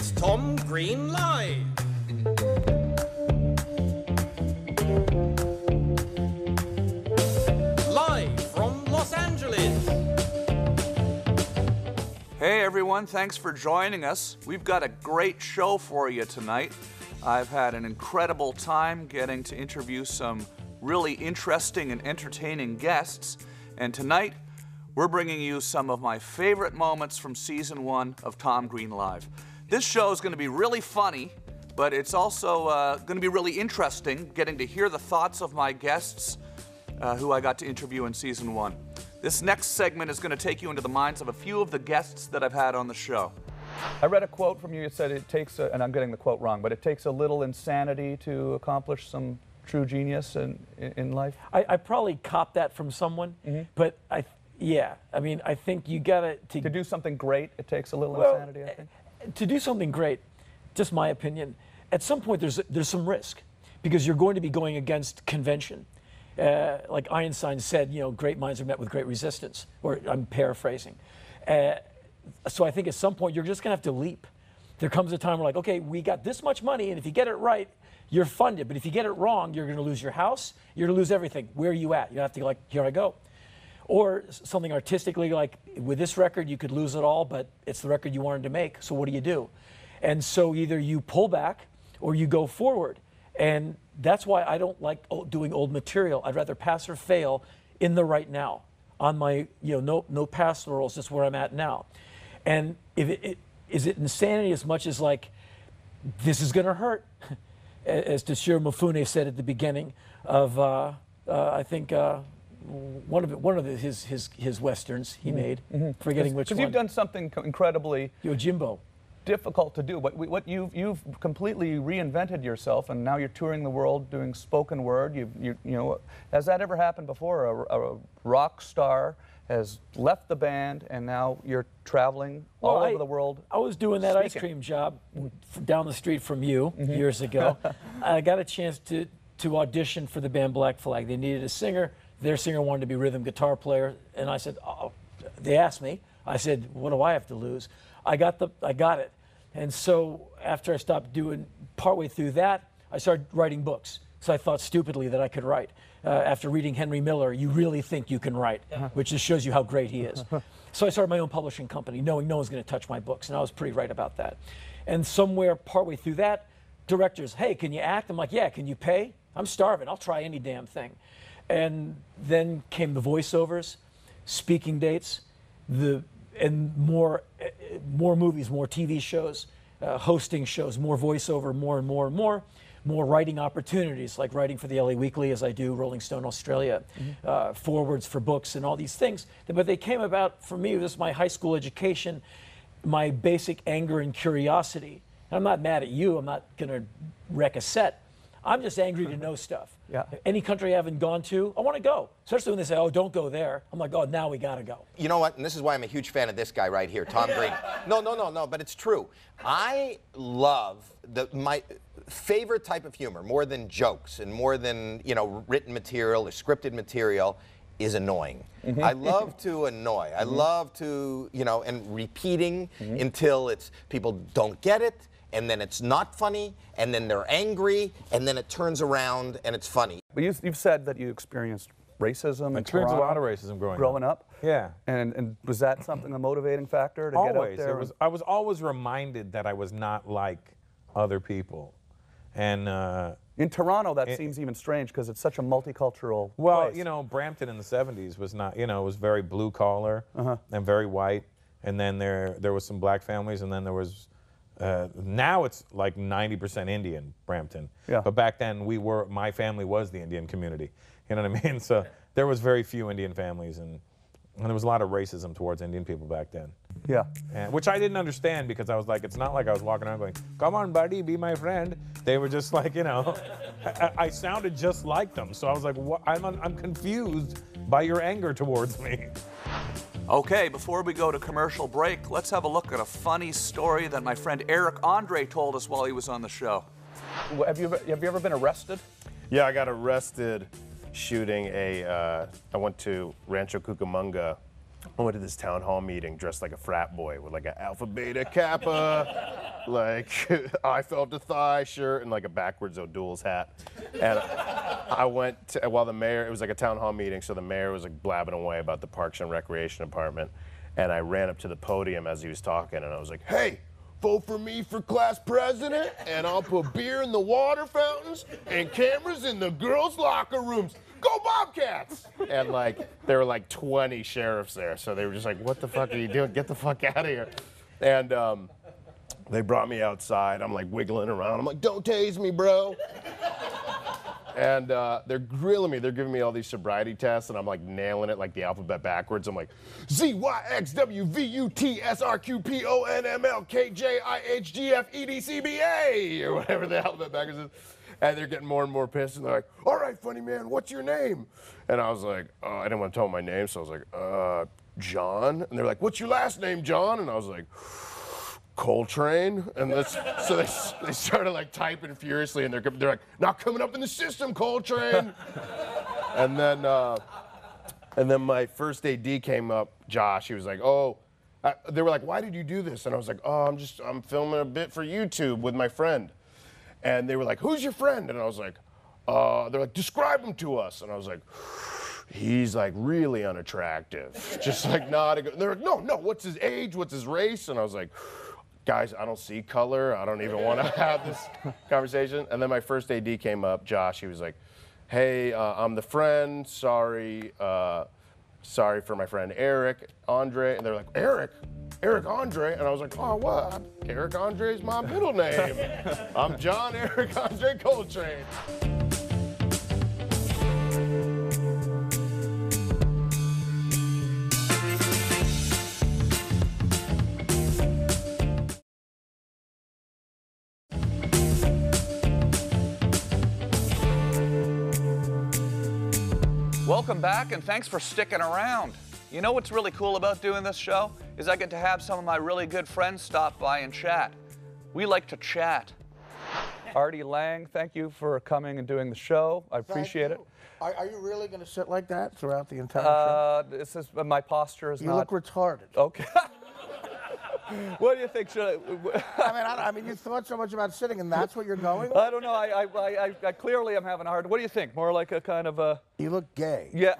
It's Tom Green Live. Live from Los Angeles. Hey everyone, thanks for joining us. We've got a great show for you tonight. I've had an incredible time getting to interview some really interesting and entertaining guests. And tonight, we're bringing you some of my favorite moments from season one of Tom Green Live. This show is going to be really funny, but it's also going to be really interesting, getting to hear the thoughts of my guests who I got to interview in season one. This next segment is going to take you into the minds of a few of the guests that I've had on the show. I read a quote from you that said it takes, and I'm getting the quote wrong, but it takes a little insanity to accomplish some true genius in life. I probably copped that from someone, but I think you gotta... To do something great, it takes a little insanity, I think. To do something great, just my opinion, at some point there's some risk, because you're going to be going against convention. Like Einstein said, you know, great minds are met with great resistance, or I'm paraphrasing. So I think at some point you're just going to have to leap. There comes a time where like, okay, we got this much money, and if you get it right, you're funded. But if you get it wrong, you're going to lose your house, you're going to lose everything. Where are you at? You have to like, here I go. Or something artistically like, with this record, you could lose it all, but it's the record you wanted to make, so what do? And so either you pull back or you go forward. And that's why I don't like doing old material. I'd rather pass or fail in the right now, on my, you know, no pass rules, just where I'm at now. And if it, is it insanity as much as like, this is gonna hurt? As Toshiro Mifune said at the beginning of, I think, one of his westerns he made, forgetting which one. Because you've done something incredibly... Yojimbo. Difficult to do, but you've completely reinvented yourself, and now you're touring the world doing spoken word. You know, has that ever happened before? A rock star has left the band, and now you're traveling all over the world. I was doing that ice cream job down the street from you years ago. I got a chance to audition for the band Black Flag. They needed a singer. Their singer wanted to be rhythm guitar player, and I said, oh, they asked me. I said, what do I have to lose? I got it. And so after I stopped doing, partway through that, I started writing books. So I thought stupidly that I could write. After reading Henry Miller, you really think you can write, which just shows you how great he is. So I started my own publishing company, knowing no one's going to touch my books, and I was pretty right about that. And somewhere partway through that, directors, hey, can you act? I'm like, yeah, can you pay? I'm starving. I'll try any damn thing. And then came the voiceovers, speaking dates, and more movies, more TV shows, hosting shows, more voiceover, more writing opportunities, like writing for the LA Weekly as I do, Rolling Stone Australia, forwards for books and all these things. But they came about, for me, this is my high school education, my basic anger and curiosity. And I'm not mad at you, I'm not gonna wreck a set. I'm just angry to know stuff. Yeah. Any country I haven't gone to, I want to go. Especially when they say, oh, don't go there. I'm like, oh, now we got to go. You know what? And this is why I'm a huge fan of this guy right here, Tom Green. No, but it's true. I love my favorite type of humor, more than jokes and more than, you know, written material or scripted material, is annoying. I love to annoy. I love to, you know, and repeating until it's people don't get it. And then it's not funny, and then they're angry, and then it turns around and it's funny. But you've said that you experienced racism in Toronto. I experienced a lot of racism growing up. Yeah. And was that something, a motivating factor to always get out there? I was always reminded that I was not like other people. And in Toronto, that seems even strange because it's such a multicultural place. You know, Brampton in the 70s was not, you know, it was very blue collar and very white. And then there was some black families, and then there was... now it's like 90% Indian, Brampton. Yeah. But back then, my family was the Indian community. You know what I mean? So there was very few Indian families, and there was a lot of racism towards Indian people back then. Yeah. Which I didn't understand, because I was like, it's not like I was walking around going, come on, buddy, be my friend. They were just like, you know, I sounded just like them. So I was like, what? I'm confused by your anger towards me. Okay, before we go to commercial break, let's have a look at a funny story that my friend Eric Andre told us while he was on the show. Have you ever been arrested? Yeah, I got arrested shooting I went to Rancho Cucamonga I went to this town hall meeting dressed like a frat boy with like an Alpha Beta Kappa, like I felt a thigh shirt and like a backwards O'Doul's hat. And I went to, while the mayor, it was like a town hall meeting, so the mayor was like blabbing away about the Parks and Recreation Department. And I ran up to the podium as he was talking and I was like, hey, vote for me for class president and I'll put beer in the water fountains and cameras in the girls' locker rooms. Go Bobcats! And like, there were like 20 sheriffs there, so they were just like, what the fuck are you doing? Get the fuck out of here. And they brought me outside. I'm like wiggling around. I'm like, don't tase me, bro. And they're grilling me. They're giving me all these sobriety tests, and I'm like nailing it like the alphabet backwards. I'm like, ZYXWVUTSRQPONMLKJIHGFEDCBA, or whatever the alphabet backwards is. And they're getting more and more pissed, and they're like, all right, funny man, what's your name? And I was like, oh, I didn't want to tell them my name, so I was like, John? And they're like, what's your last name, John? And I was like, Coltrane? And this, so they started like typing furiously, and they're like, not coming up in the system, Coltrane. and then my first AD came up, Josh. He was like, oh, they were like, why did you do this? And I was like, oh, I'm filming a bit for YouTube with my friend. And they were like, who's your friend? And I was like, they're like, describe him to us. And I was like, he's like really unattractive. Just like not a good, they're like, no, what's his age? What's his race? And I was like, guys, I don't see color. I don't even want to have this conversation. And then my first AD came up, Josh. He was like, hey, I'm the friend. Sorry for my friend Eric Andre. And they're like, Eric Andre? And I was like, oh, what? Eric Andre is my middle name. I'm John Eric Andre Coltrane. Welcome back, and thanks for sticking around. You know what's really cool about doing this show is I get to have some of my really good friends stop by and chat. We like to chat. Artie Lange, thank you for coming and doing the show. I appreciate it. Are you really going to sit like that throughout the entire show? This is my posture is. You not... look retarded. Okay. What do you think? Should I mean, you thought so much about sitting, and that's what you're going with? I don't know. I clearly am having a hard. What do you think? More like a kind of a. You look gay. Yeah.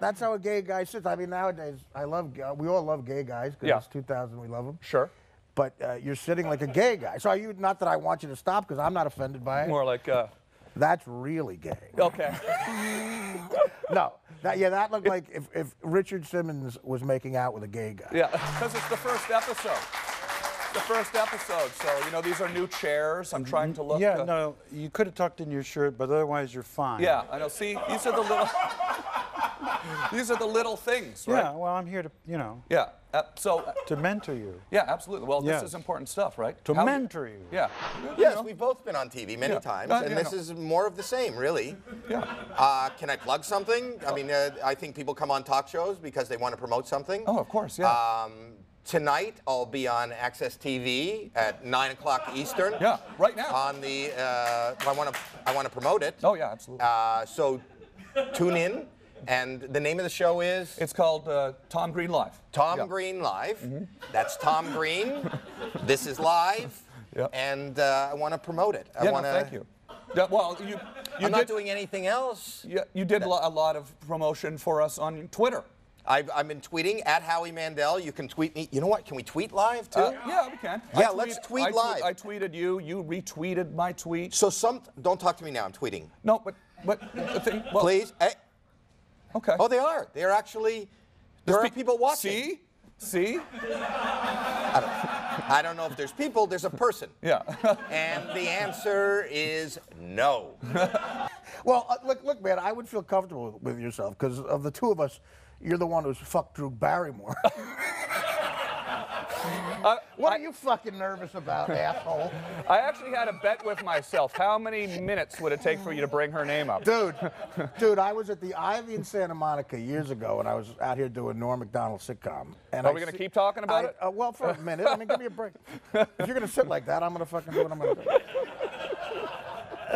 That's how a gay guy sits. I mean, nowadays, we all love gay guys, because it's 2000, we love them. Sure. But you're sitting like a gay guy. So are you, not that I want you to stop, because I'm not offended by it. More like... That's really gay. Okay. No. That looked like if Richard Simmons was making out with a gay guy. Yeah, because it's the first episode. So, you know, these are new chairs. I'm trying to look... Yeah, no, you could have tucked in your shirt, but otherwise you're fine. Yeah, I know. See, these are the little... These are the little things, right? Yeah, well, I'm here to, you know. Yeah, to mentor you. Yeah, absolutely. Well, this is important stuff, right? To mentor you. Yeah. Yes, we've both been on TV many times, and this is more of the same, really. Yeah. Can I plug something? I mean, I think people come on talk shows because they want to promote something. Oh, of course, yeah. Tonight, I'll be on AXS TV at 9 o'clock Eastern. Yeah, right now. On the, I want to promote it. Oh, yeah, absolutely. So tune in. And the name of the show is? It's called Tom Green Live. Tom Green Live. Mm-hmm. That's Tom Green. This is live. Yep. And I want to promote it. No, thank you. Yeah, well, I'm not doing anything else. Yeah, you did a lot of promotion for us on Twitter. I've been tweeting at Howie Mandel. You can tweet me. You know what? Can we tweet live too? Yeah, we can. Yeah, let's tweet live. I tweeted you. You retweeted my tweet. So don't talk to me now. I'm tweeting. No, but please. Okay. Oh, they are. They are actually. There are people watching. See? I don't know if there's people. There's a person. Yeah. And the answer is no. Well, look, man. I would feel comfortable with yourself because of the two of us, you're the one who's fucked Drew Barrymore. What are you fucking nervous about, asshole? I actually had a bet with myself. How many minutes would it take for you to bring her name up? Dude, I was at the Ivy in Santa Monica years ago, and I was out here doing Norm Macdonald sitcom. And are we going to keep talking about it? Well, for a minute. I mean, give me a break. If you're going to sit like that, I'm going to fucking do what I'm going to do.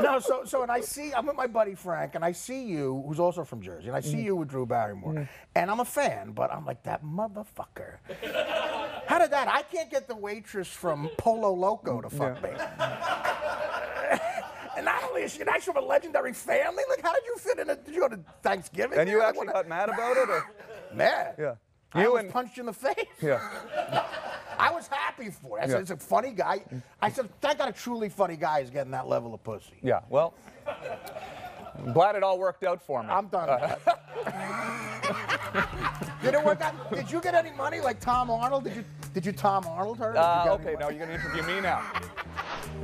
No, so and I see, I'm with my buddy Frank, and I see you, who's also from Jersey, and I see you with Drew Barrymore, and I'm a fan, but I'm like, that motherfucker. How did that? I can't get the waitress from Polo Loco to fuck me. And not only is she an actual legendary family, like, how did you fit in it? Did you go to Thanksgiving? And you actually got mad about it? Or? Mad? Yeah. I was punched in the face. Yeah. No, I was happy for it. I said, it's a funny guy. I said, thank God a truly funny guy is getting that level of pussy. Yeah, well, I'm glad it all worked out for me. I'm done. Did it work out? Did you get any money like Tom Arnold? Did you Tom Arnold her? Okay, now you're going to interview me now.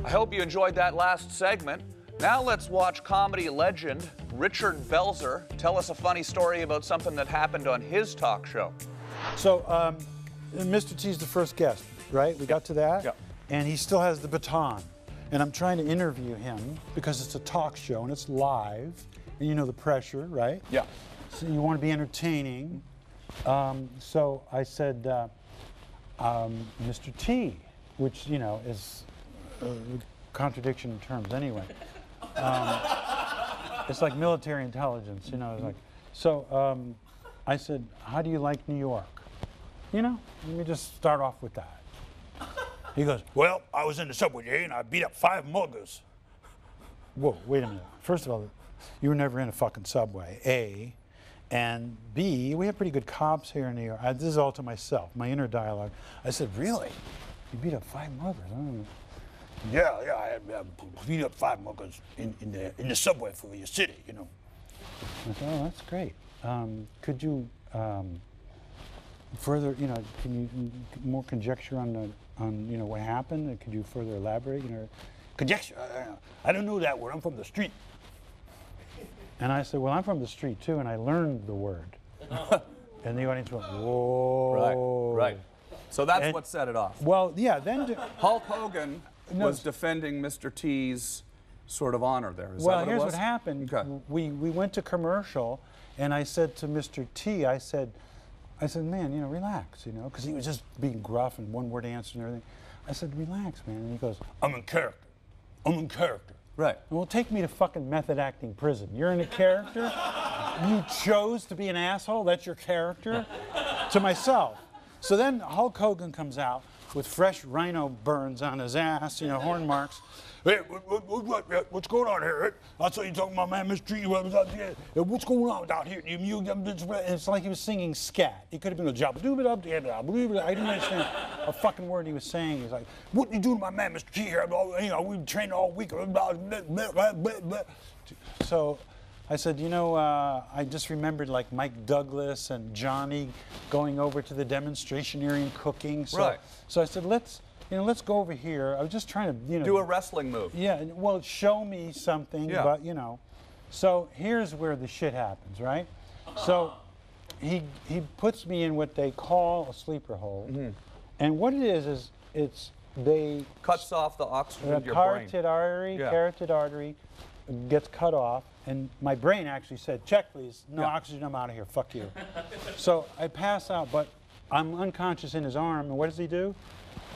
I hope you enjoyed that last segment. Now let's watch comedy legend Richard Belzer tell us a funny story about something that happened on his talk show. So, Mr. T's the first guest, right? We got to that. Yeah. And he still has the baton. And I'm trying to interview him because it's a talk show and it's live. And you know the pressure, right? Yeah. So you want to be entertaining. So I said, Mr. T, which, you know, is a contradiction in terms anyway. It's like military intelligence, you know. It's like, so I said, how do you like New York? You know, let me just start off with that. He goes, well, I was in the subway and I beat up 5 muggers. Whoa, wait a minute. First of all, you were never in a fucking subway, A. And B, we have pretty good cops here in New York. This is all to myself, my inner dialogue. I said, really? You beat up 5 muggers? I don't know. Yeah, I beat up 5 muggers in the subway for your city, you know. I said, oh, that's great. Could you further, you know, can you more conjecture on you know, what happened? Could you further elaborate? You know, conjecture? I don't know that word. I'm from the street. And I said, well, I'm from the street too, and I learned the word. And the audience went, whoa. Right, right. So that's what set it off. Well, yeah, then... Hulk Hogan... No, was defending Mr. T's sort of honor there. Is well, that what here's it was? What happened. Okay. We went to commercial, and I said to Mr. T, I said, man, you know, relax, you know, because he was just being gruff and one-word answers and everything. I said, relax, man. And he goes, I'm in character. I'm in character. Right. Well, take me to fucking method acting prison. You're in a character. You chose to be an asshole. That's your character. To myself. So then Hulk Hogan comes out with fresh rhino burns on his ass, you know, horn marks. Hey, what's going on here? I saw you talking about my mistreat. What's going on out here? It's like he was singing scat. It could have been a job. I didn't understand a fucking word he was saying. He's like, what you do to my man, Mr. T here? You know, we've trained all week. So I said, you know, I just remembered like Mike Douglas and Johnny going over to the demonstration area and cooking. So, right. So I said, let's go over here. I was just trying to, you know, do a wrestling move. Yeah. Well, show me something. Yeah. But you know, so here's where the shit happens, right? So he puts me in what they call a sleeper hold, and what it is it's they cuts off the oxygen to your brain. Carotid artery gets cut off. And my brain actually said, check, please. No oxygen, I'm out of here. Fuck you. So I pass out, but I'm unconscious in his arm. And what does he do?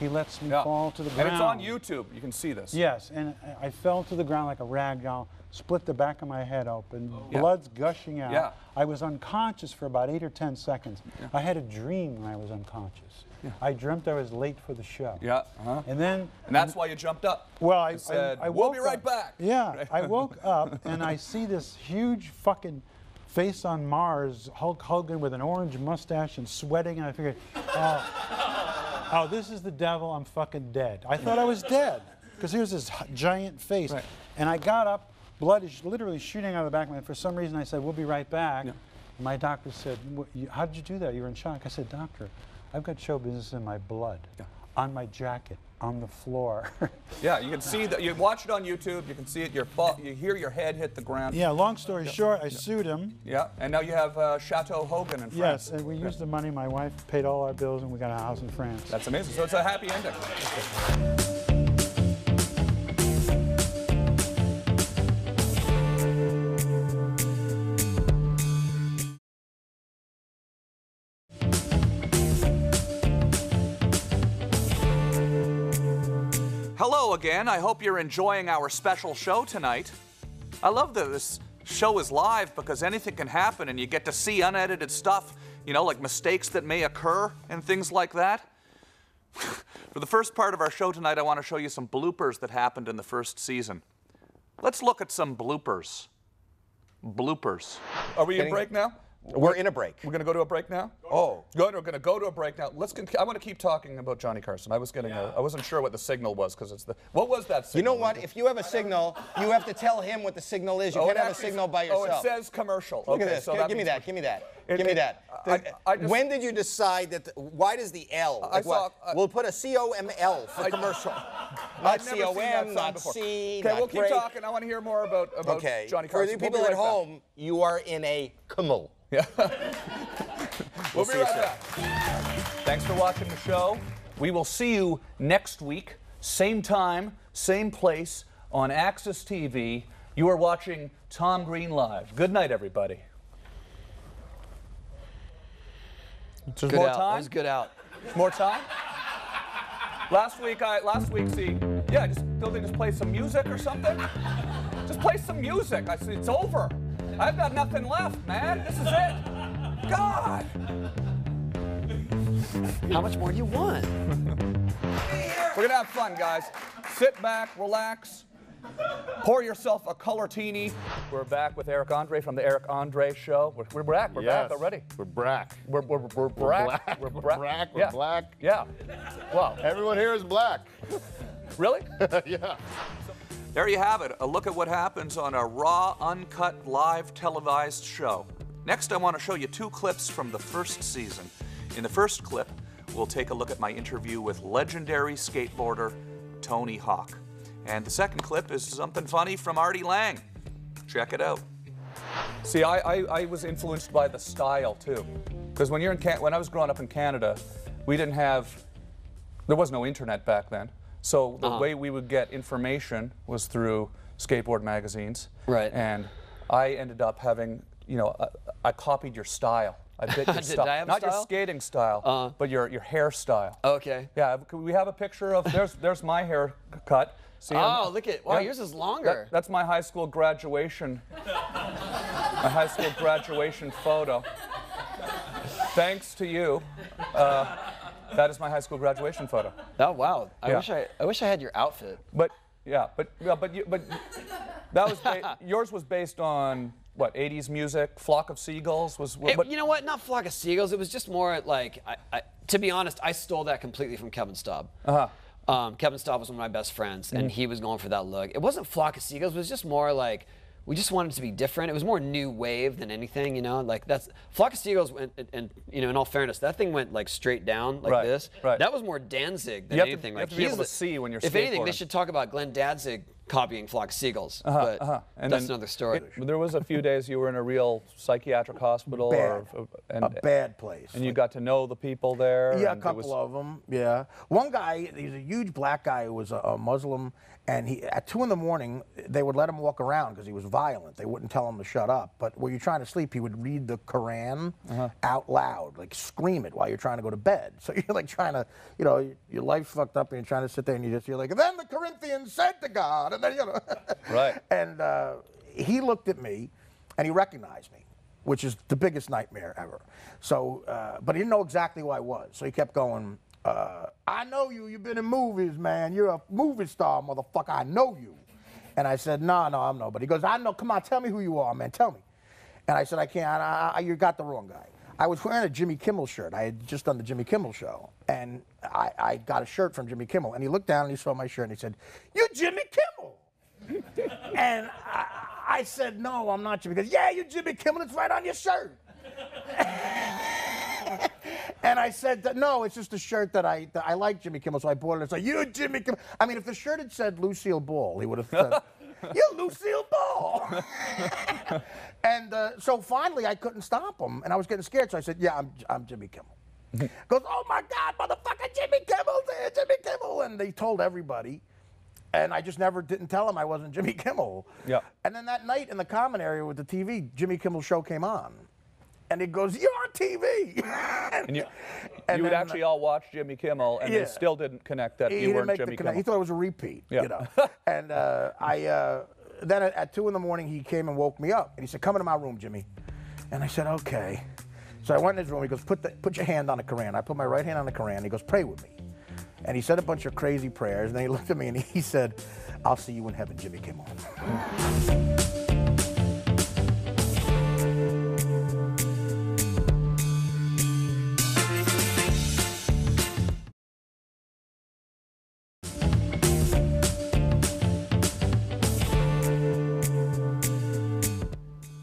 He lets me fall to the ground. And it's on YouTube. You can see this. Yes. And I fell to the ground like a rag doll, split the back of my head open, blood's gushing out. Yeah. I was unconscious for about 8 or 10 seconds. Yeah. I had a dream when I was unconscious. Yeah. I dreamt I was late for the show. Yeah. Uh-huh. And then... And that's why you jumped up. Well, I said, we'll be right back. Yeah. I woke up and I see this huge fucking face on Mars, Hulk Hogan with an orange mustache and sweating. And I figured, oh, this is the devil. I'm fucking dead. I thought I was dead because here's this giant face. Right. And I got up. Blood is literally shooting out of the back of my head. For some reason, I said, we'll be right back. Yeah. My doctor said, how did you do that? You were in shock. I said, doctor, I've got show business in my blood, on my jacket, on the floor. Yeah, you can see that. You watch it on YouTube. You can see it. You hear your head hit the ground. Yeah, long story short, I sued him. Yeah, and now you have Chateau Hogan in France. Yes, and we used the money. My wife paid all our bills, and we got a house in France. That's amazing. So it's a happy ending. Hello again. I hope you're enjoying our special show tonight. I love that this show is live because anything can happen and you get to see unedited stuff, you know, like mistakes that may occur and things like that. For the first part of our show tonight, I want to show you some bloopers that happened in the first season. Let's look at some bloopers. Bloopers. Are we in break now? We're in a break. We're going to go to a break now? Oh. Good. We're going to go to a break now. Let's. I want to keep talking about Johnny Carson. I was getting I wasn't sure what the signal was because it's the... What was that signal? You know what? If you have a signal, you have to tell him what the signal is. You can't have a signal by yourself. Oh, it says commercial. Look at this. So give me that. Give me that. Give me that. When did you decide that... why does the L? Like we'll put a C-O-M-L for commercial. Not C-O-M, not C, not break. Okay, we'll keep talking. I want to hear more about Johnny Carson. For you people at home, you are in a Kimmel. Yeah. We'll be right back. Thanks for watching the show. We will see you next week, same time, same place, on AXS TV. You are watching Tom Green Live. Good night, everybody. There's more time? That was good out. More time? Last week, see, yeah, don't they just play some music or something? Just play some music. I said, it's over. I've got nothing left, man. This is it. God! How much more do you want? We're going to have fun, guys. Sit back, relax, pour yourself a colortini. We're back with Eric Andre from The Eric Andre Show. We're back. We're back already. We're back. We're black. We're black. We're black. Yeah. Well, everyone here is black. Really? Yeah. There you have it, a look at what happens on a raw, uncut, live, televised show. Next, I want to show you two clips from the first season. In the first clip, we'll take a look at my interview with legendary skateboarder Tony Hawk. And the second clip is something funny from Artie Lange. Check it out. See, I was influenced by the style, too. Because when I was growing up in Canada, we didn't have... there was no internet back then. So the way we would get information was through skateboard magazines. Right. And I ended up having, you know, I copied your style. I did your style. Not your skating style, but your hairstyle. Okay. Yeah, we have a picture of, there's my haircut. See, look at, wow, yours is longer. That's my high school graduation, my high school graduation photo. Thanks to you. That is my high school graduation photo. Oh wow! I wish I had your outfit. But yeah, but that was yours was based on what? 80s music. Flock of Seagulls was you know what? Not Flock of Seagulls. It was just more like I to be honest, I stole that completely from Kevin Staub. Kevin Staub was one of my best friends, and he was going for that look. It wasn't Flock of Seagulls. It was just more like. We just wanted it to be different. It was more new wave than anything, you know. Like that's Flock of Seagulls, and you know, in all fairness, that thing went like straight down like this. Right. That was more Danzig than anything. Like he's able to see when you're. If anything, they should talk about Glenn Danzig copying Flock of Seagulls. But and that's another story. There was a few days you were in a real psychiatric hospital, a bad place, and you got to know the people there. Yeah, a couple of them. Yeah, one guy, he's a huge black guy who was a Muslim. And he, at 2 in the morning, they would let him walk around because he was violent. They wouldn't tell him to shut up. But when you're trying to sleep, he would read the Quran out loud, like scream it while you're trying to go to bed. So you're like trying to, you know, your life's fucked up and you're trying to sit there and you're like, then the Corinthians said to God, and then, you know. Right. And he looked at me and he recognized me, which is the biggest nightmare ever. So, but he didn't know exactly who I was. So he kept going, I know you. You've been in movies, man. You're a movie star, motherfucker. I know you. And I said, no, I'm nobody. He goes, I know. Come on, tell me who you are, man. Tell me. And I said, I can't. You got the wrong guy. I was wearing a Jimmy Kimmel shirt. I had just done the Jimmy Kimmel show. And I got a shirt from Jimmy Kimmel. And he looked down and he saw my shirt and he said, you're Jimmy Kimmel. And I said, no, I'm not Jimmy. He goes, yeah, you're Jimmy Kimmel. It's right on your shirt. And I said, no, it's just a shirt that I like Jimmy Kimmel, so I bought it. It's like, you Jimmy Kimmel. I mean, if the shirt had said Lucille Ball, he would have said, you Lucille Ball. And so finally, I couldn't stop him, and I was getting scared, so I said, yeah, I'm Jimmy Kimmel. Goes, oh, my God, motherfucker, Jimmy Kimmel, Jimmy Kimmel. And they told everybody. And I just didn't tell him I wasn't Jimmy Kimmel. Yeah. And then that night in the common area with the TV, Jimmy Kimmel's show came on. And he goes, you're on TV. and you would actually all watch Jimmy Kimmel, and it still didn't connect that you weren't Jimmy Kimmel. He thought it was a repeat, you know. And then at 2 in the morning, he came and woke me up, and he said, come into my room, Jimmy. And I said, okay. So I went in his room. He goes, put your hand on the Quran. I put my right hand on the Quran. He goes, pray with me. And he said a bunch of crazy prayers, and then he looked at me and he said, I'll see you in heaven, Jimmy Kimmel.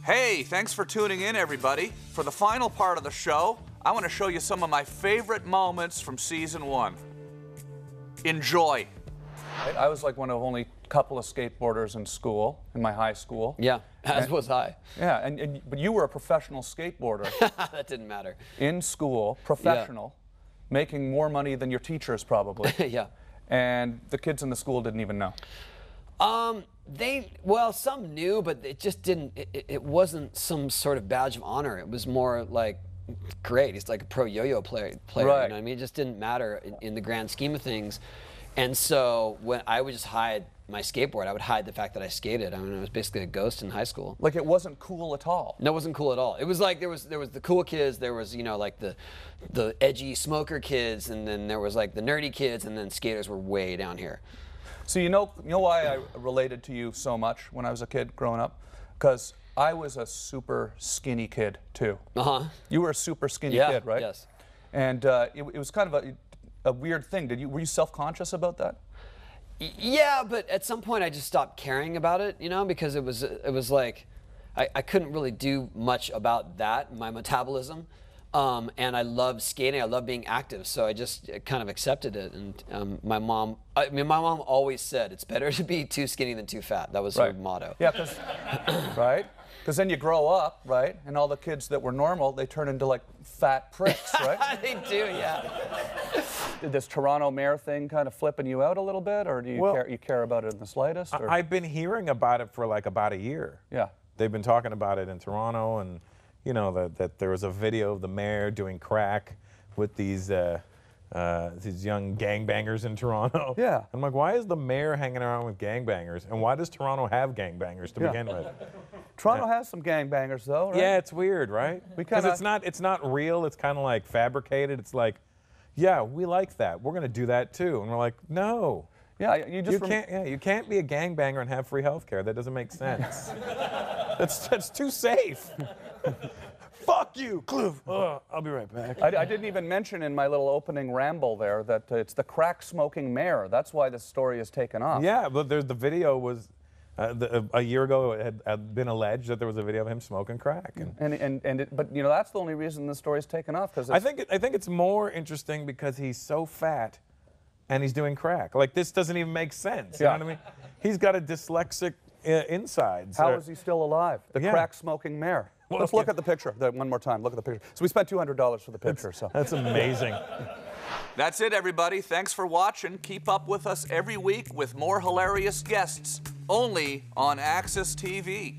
Hey, thanks for tuning in, everybody. For the final part of the show, I want to show you some of my favorite moments from season 1. Enjoy. I was like one of only a couple of skateboarders in school, in my high school. Yeah, as was I. Yeah, but you were a professional skateboarder. That didn't matter. In school, professional, making more money than your teachers probably. Yeah. And the kids in the school didn't even know. Well, some knew, but it just didn't, it wasn't some sort of badge of honor. It was more like, great, he's like a pro yo-yo player, right. You know what I mean? It just didn't matter in the grand scheme of things. And so when I would just hide my skateboard, I would hide the fact that I skated. I mean, I was basically a ghost in high school. Like, it wasn't cool at all. No, it wasn't cool at all. It was like there was the cool kids, there was, you know, like the edgy smoker kids, and then there was like the nerdy kids, and then skaters were way down here. So you know why I related to you so much when I was a kid growing up? Because I was a super skinny kid, too. Uh-huh. You were a super skinny kid, right? Yes. And it was kind of a weird thing. Were you self-conscious about that? Yeah, but at some point I just stopped caring about it, you know, because it was like I couldn't really do much about that, my metabolism. And I loved skating. I loved being active. So I just kind of accepted it. And my mom always said, it's better to be too skinny than too fat. That was her motto. Yeah, because right? Because then you grow up, right? And all the kids that were normal, they turn into, like, fat pricks, right? They do, yeah. Did this Toronto mayor thing kind of flipping you out a little bit? Or do you care about it in the slightest? Or? I've been hearing about it for, like, about a year. Yeah. They've been talking about it in Toronto, and, you know, that there was a video of the mayor doing crack with these young gangbangers in Toronto. Yeah. I'm like, why is the mayor hanging around with gangbangers? And why does Toronto have gangbangers to begin with? Toronto has some gangbangers, though, right? Yeah, it's weird, right? Because it's not real. It's kind of like fabricated. It's like, yeah, we like that. We're going to do that, too. And we're like, no. Yeah, you can't be a gangbanger and have free health care. That doesn't make sense. That's too safe. Fuck you, Cliff. Oh, I'll be right back. I didn't even mention in my little opening ramble there that it's the crack-smoking mayor. That's why this story is taken off. Yeah, but the video was a year ago. It had been alleged that there was a video of him smoking crack. But you know, that's the only reason the story's taken off, because I think it's more interesting because he's so fat. And he's doing crack. Like, this doesn't even make sense. You know what I mean? He's got a dyslexic insides. How is he still alive? The crack-smoking mayor. Well, let's look at the picture one more time. Look at the picture. So we spent $200 for the picture. That's amazing. That's it, everybody. Thanks for watching. Keep up with us every week with more hilarious guests, only on AXS TV.